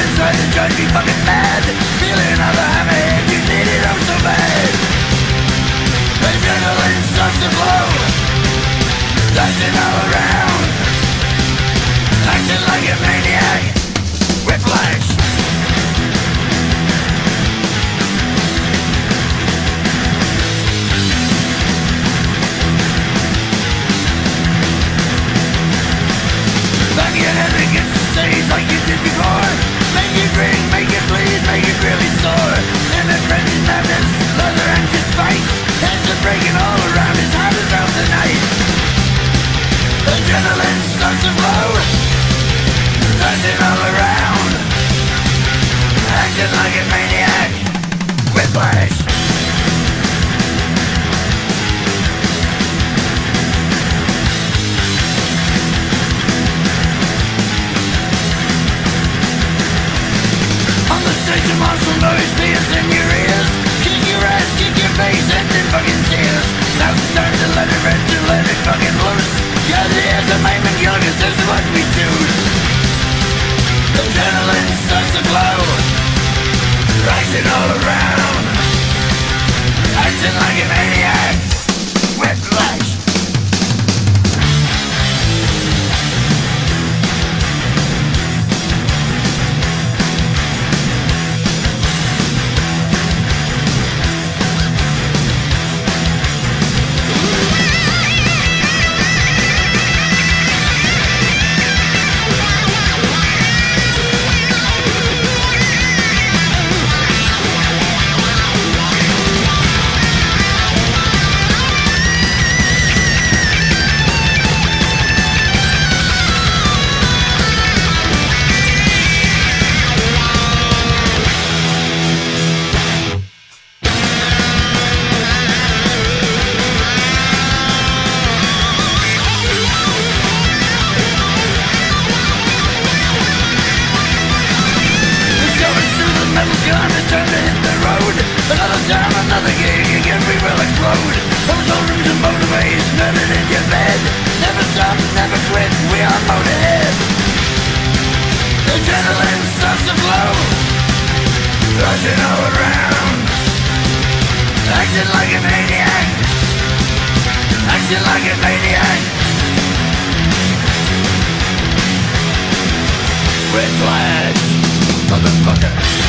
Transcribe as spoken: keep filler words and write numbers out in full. been trying to drive me fucking mad. Feeling all the hammerhead, you need it all so bad. Adrenaline starts to flow, dancing all around, acting like a maniac. Whiplash. Bang your head against the stage like you did before. Make it ring, make it bleed, make it really sore. In the frenzied madness, leather action spikes, heads are breaking all around. It's hard as hell tonight. Adrenaline starts to flow, dancing all around, acting like a maniac. Whiplash. Monster noise pierce in your ears, kick your ass, kick your face, and then fucking tears. Now it's time to let it rip, to let it fucking loose. Yeah, the ears of my man youngest, this is what we choose. Adrenaline starts to glow, rising all around, acting like a maniac. Whiplash. Another time, another gig, again we will explode. Those old rooms and motorways, murdered in your bed. Never stop, never quit, we are Motorhead. Adrenaline starts to flow, rushing all around, acting like a maniac, acting like a maniac. Whiplash, motherfucker.